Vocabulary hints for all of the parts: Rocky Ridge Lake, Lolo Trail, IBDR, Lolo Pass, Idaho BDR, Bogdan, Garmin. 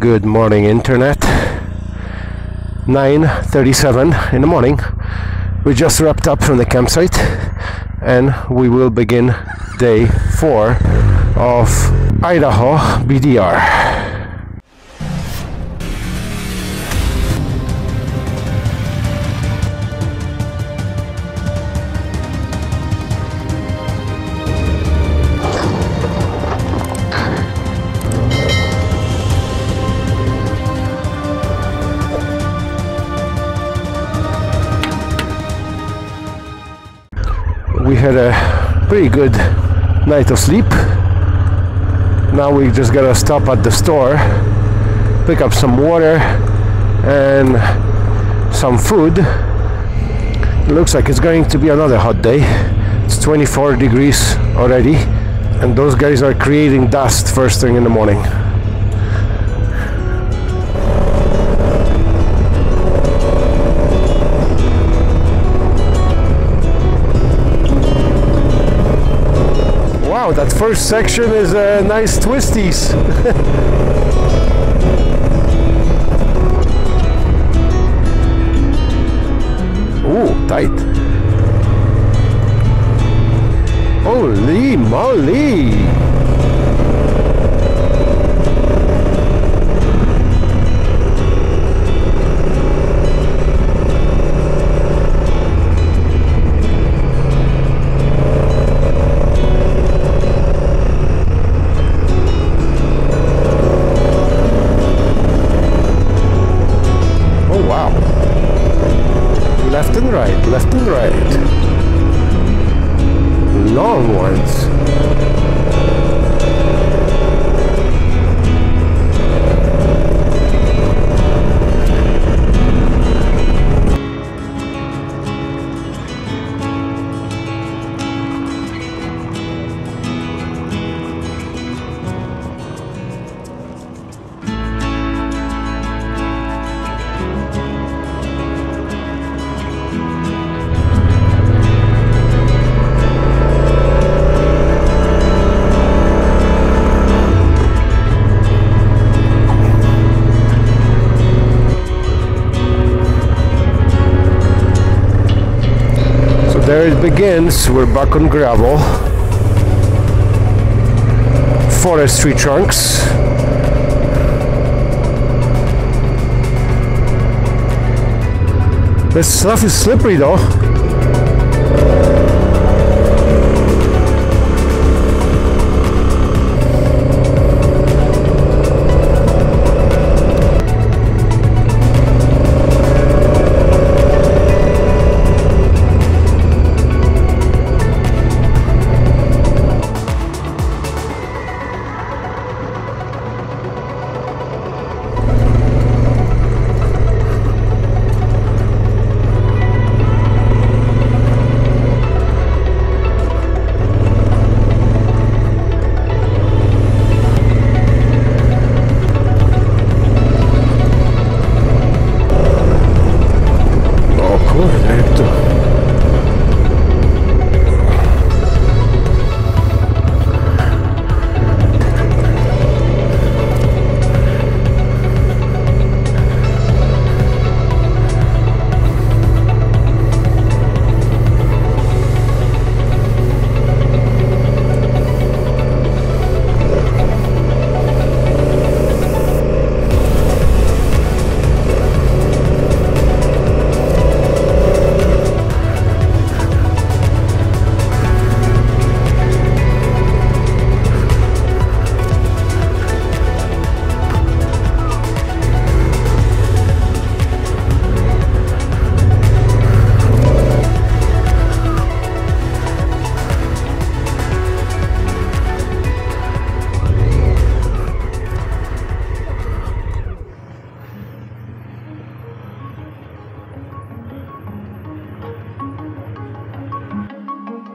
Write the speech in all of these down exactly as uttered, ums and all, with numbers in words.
Good morning, internet. Nine thirty-seven in the morning. We just wrapped up from the campsite and we will begin day four of Idaho B D R. We had a pretty good night of sleep. Now we just gotta stop at the store, pick up some water and some food. It looks like it's going to be another hot day. It's twenty-four degrees already, and those guys are creating dust first thing in the morning. Wow, that first section is uh, nice twisties. Ooh, tight. Holy moly! Right, left and right. Long ones. There it begins, we're back on gravel. Forestry trunks. This stuff is slippery though.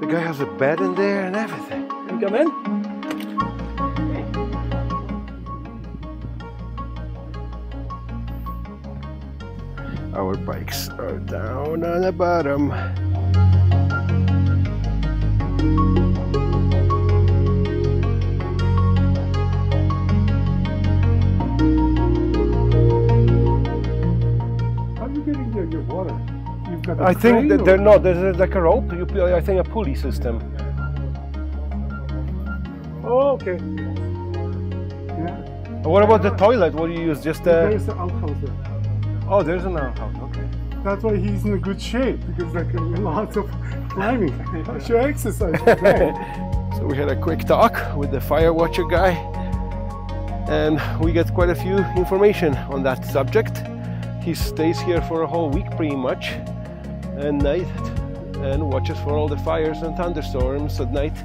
The guy has a bed in there and everything. Can you come in? Okay. Our bikes are down on the bottom. water? You've got I think that they're not. There's like a rope. You, I think a pulley system. Oh, okay. Yeah. What about the toilet? What do you use? Just a... There's an outhouse there. Oh, there's an outhouse. Okay. That's why he's in good shape, because like lots of climbing. Sure, exercise. So we had a quick talk with the fire watcher guy, and we get quite a few information on that subject. He stays here for a whole week pretty much, and night, and watches for all the fires and thunderstorms at night,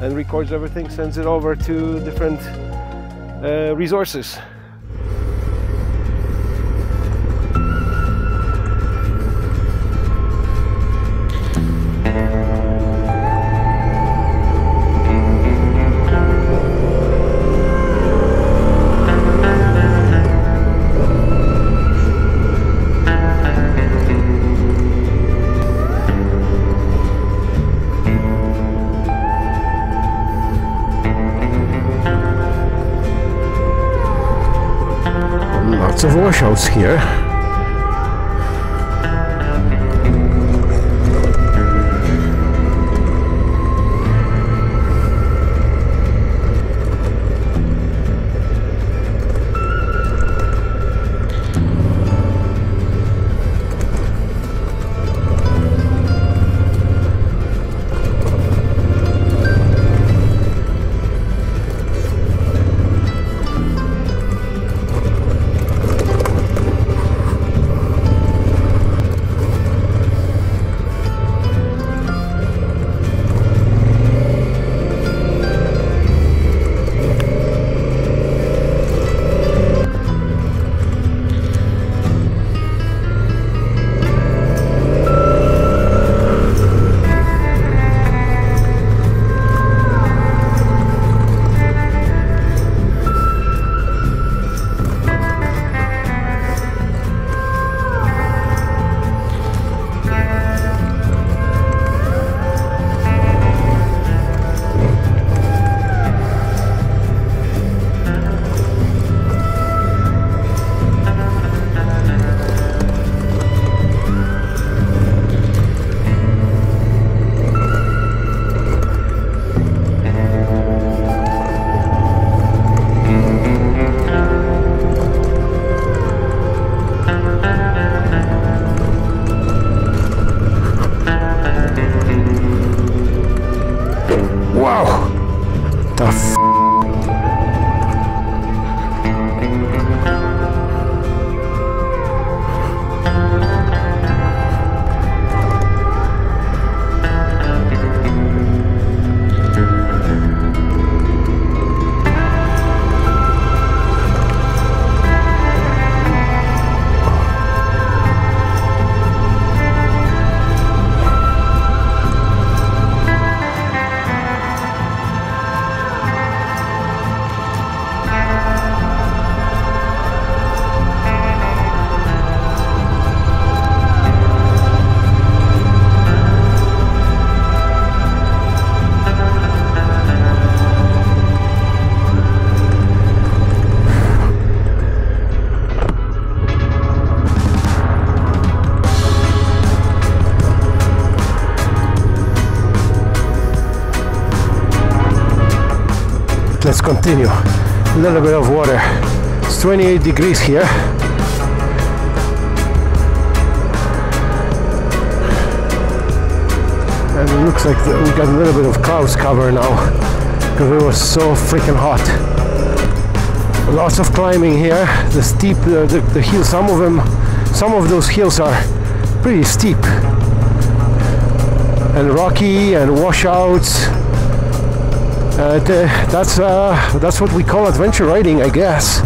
and records everything, sends it over to different uh, resources. Of washouts here. Let's continue. A little bit of water. It's twenty-eight degrees here. And it looks like we got a little bit of clouds cover now, because it was so freaking hot. Lots of climbing here. The steep, uh, the, the hills, some of them, some of those hills are pretty steep. And rocky and washouts. Uh, that's uh, that's what we call adventure riding, I guess.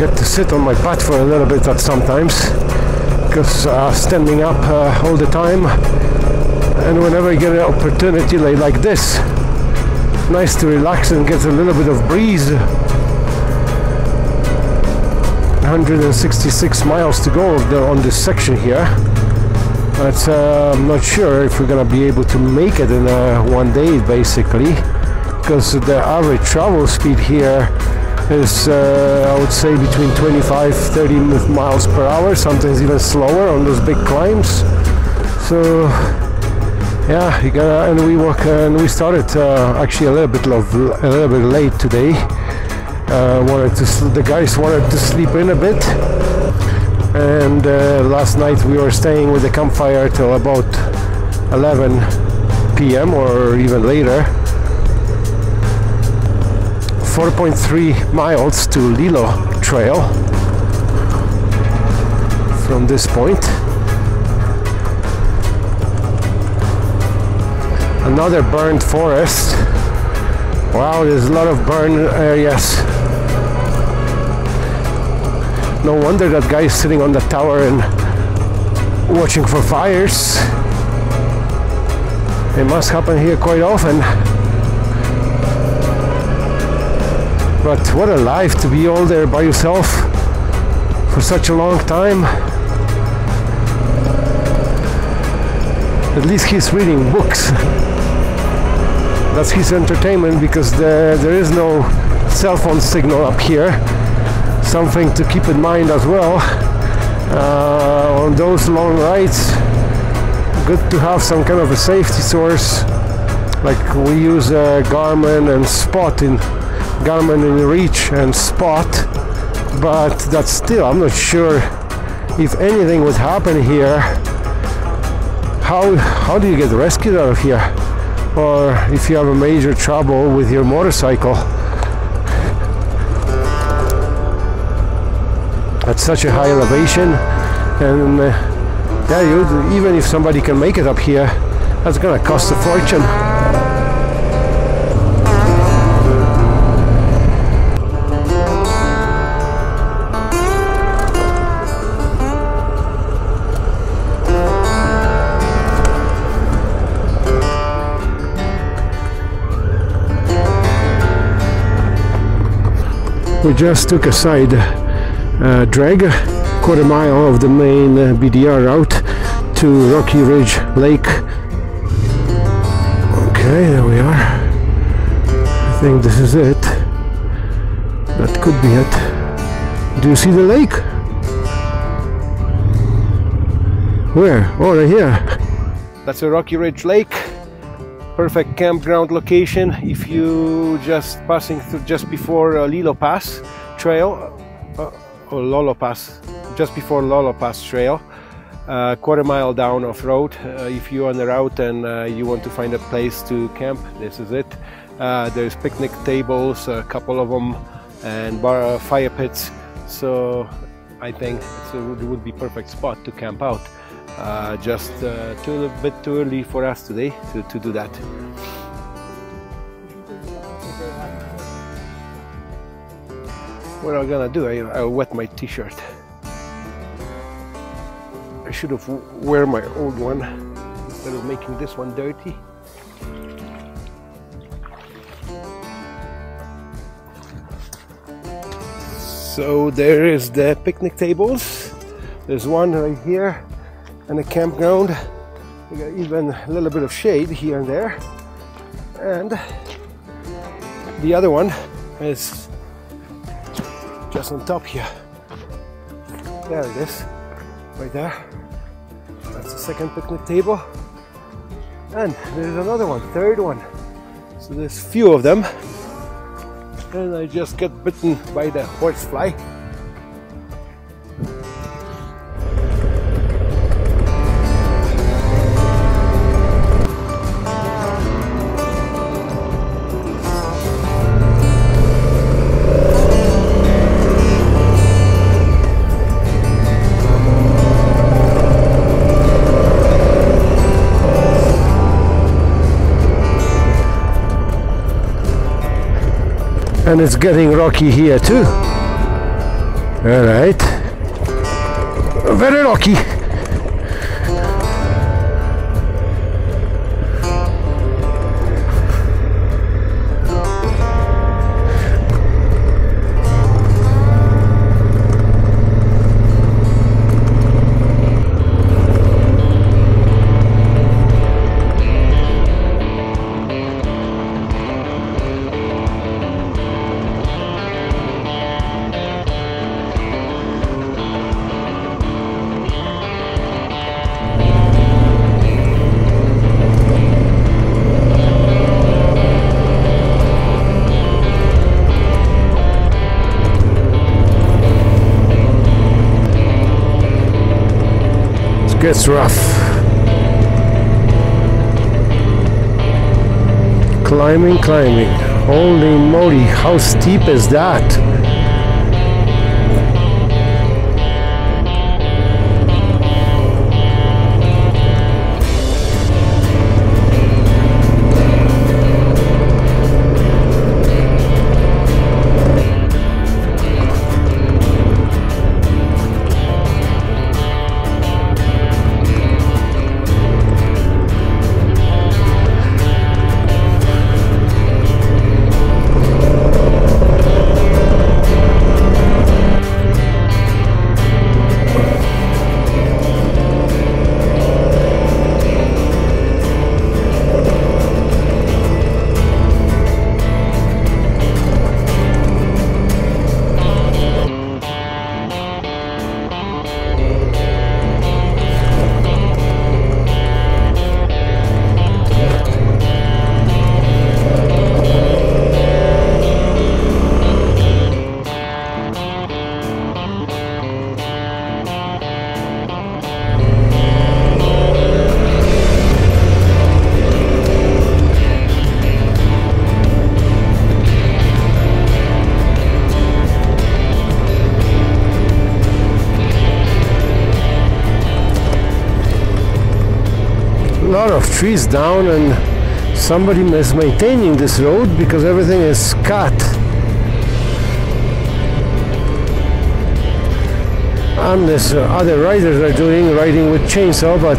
Get to sit on my pad for a little bit at sometimes, because uh, standing up uh, all the time, and whenever I get an opportunity like, like this, nice to relax and get a little bit of breeze. one hundred sixty-six miles to go on this section here. But uh, I'm not sure if we're gonna be able to make it in uh, one day, basically, because the average travel speed here is uh, I would say between twenty-five, thirty miles per hour, sometimes even slower on those big climbs. So yeah, you gotta, and we work, and we started uh, actually a little bit of, a little bit late today. Uh, wanted to the guys wanted to sleep in a bit, and uh, last night we were staying with the campfire till about eleven p m or even later. four point three miles to Lolo Trail from this point. Another burned forest. Wow, there's a lot of burned areas. No wonder that guy is sitting on the tower and watching for fires. It must happen here quite often. But what a life to be all there by yourself for such a long time. At least he's reading books. That's his entertainment, because the, there is no cell phone signal up here. Something to keep in mind as well uh, on those long rides. Good to have some kind of a safety source, like we use uh, Garmin and Spot in Garmin in Reach and Spot, but that's still, I'm not sure if anything would happen here. How how do you get rescued out of here, or if you have a major trouble with your motorcycle? At such a high elevation, and uh, yeah, you, even if somebody can make it up here, that's gonna cost a fortune. We just took a side uh, drag, quarter mile of the main uh, B D R route to Rocky Ridge Lake. Okay, there we are. I think this is it. That could be it. Do you see the lake? Where? Oh, right here. That's a Rocky Ridge Lake. Perfect campground location if you just passing through just before uh, Lolo Pass Trail. Uh, or Lolo Pass, just before Lolo Pass Trail. Uh, quarter mile down off road. Uh, if you're on the route and uh, you want to find a place to camp, this is it. Uh, there's picnic tables, a couple of them, and bar, uh, fire pits. So I think it's a, it would be perfect spot to camp out. Uh, just uh, too, a bit too early for us today to, to do that. What am I gonna do? I, I wet my t-shirt. I should have wear my old one instead of making this one dirty. So there is the picnic tables. There's one right here, and a campground. We got even a little bit of shade here and there. And the other one is just on top here. There it is, right there. That's the second picnic table. And there's another one, third one. So there's a few of them. And I just got bitten by the horsefly. And it's getting rocky here too. All right, very rocky. gets rough. Climbing, climbing. Holy moly, how steep is that? Trees down, and somebody is maintaining this road because everything is cut. Unless uh, other riders are doing riding with chainsaw, but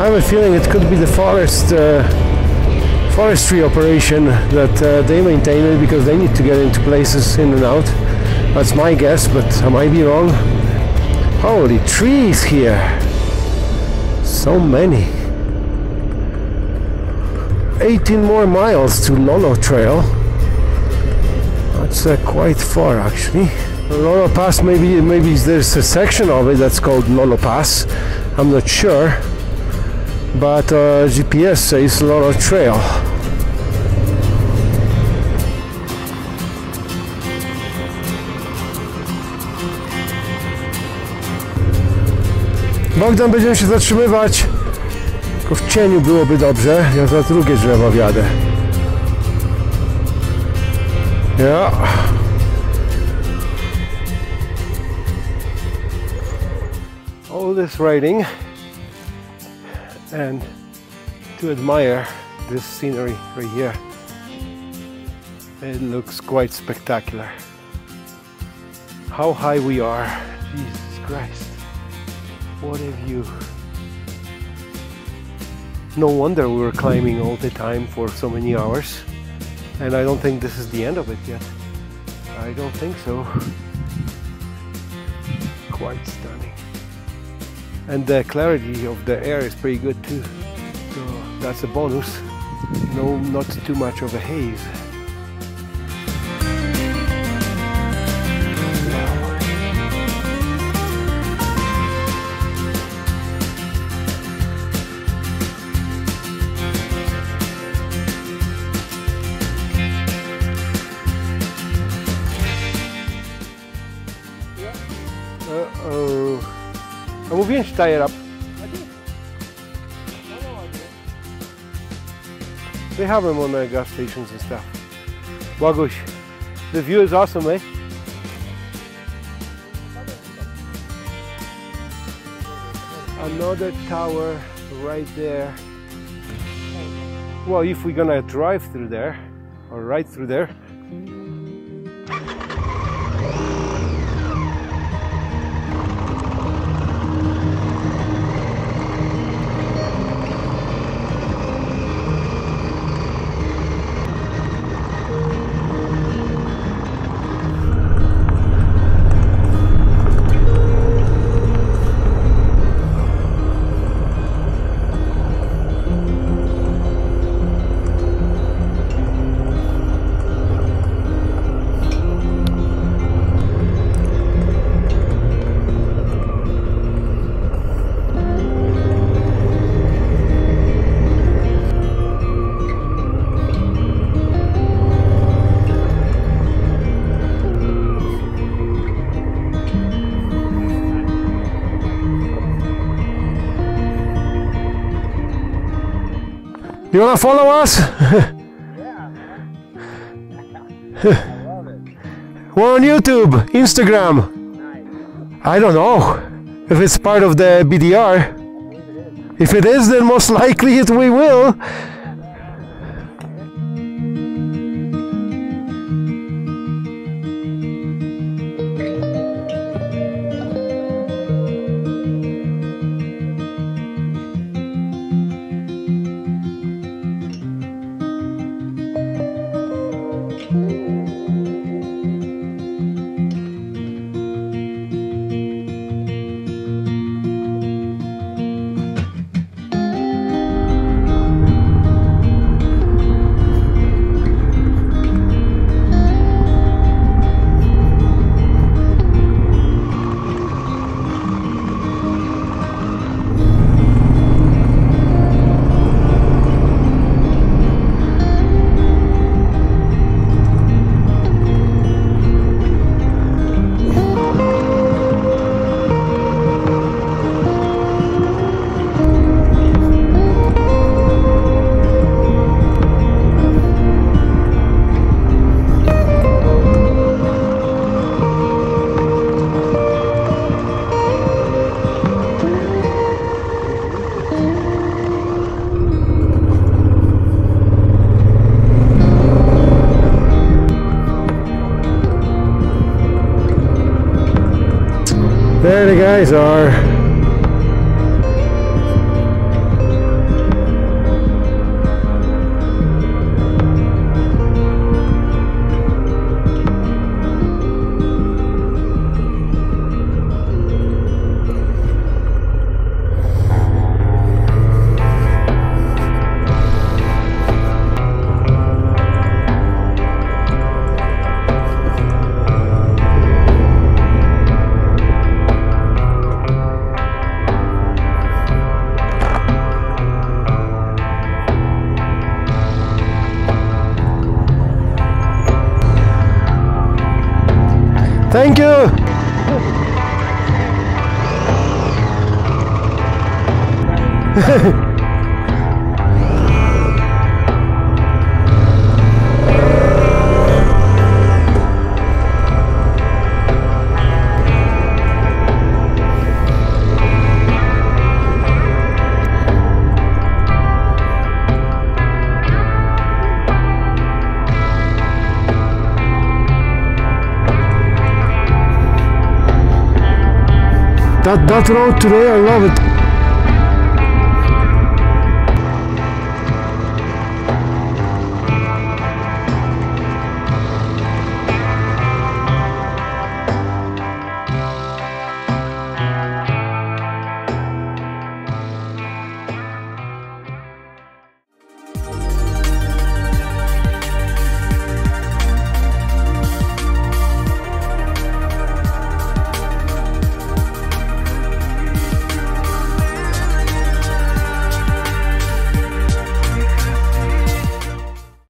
I have a feeling it could be the forest uh, forestry operation that uh, they maintain it because they need to get into places in and out. That's my guess, but I might be wrong. Holy trees here! So many. eighteen more miles to Lolo Trail. That's uh, quite far, actually. Lolo Pass, maybe maybe there's a section of it that's called Lolo Pass. I'm not sure, but uh, G P S says Lolo Trail. Bogdan, będziemy się zatrzymywać. W cieniu byłoby dobrze, ja za drugie drzewo wjadę. Ja. All this riding and to admire this scenery right here. It looks quite spectacular. How high we are. Jesus Christ. What a view. No wonder we were climbing all the time for so many hours, and I don't think this is the end of it yet. I don't think so. Quite stunning. And the clarity of the air is pretty good too, so that's a bonus. No, not too much of a haze. Mówiłem, że tire up. They have them on the gas stations and stuff. Boguś, the view is awesome, eh? Another tower right there. Well, if we're gonna drive through there, or right through there. wanna follow us? Yeah. I love it. We're on YouTube, Instagram. Nice. I don't know if it's part of the B D R. It if it is, then most likely it we will. There the guys are. Thank you! That, that road today, I love it.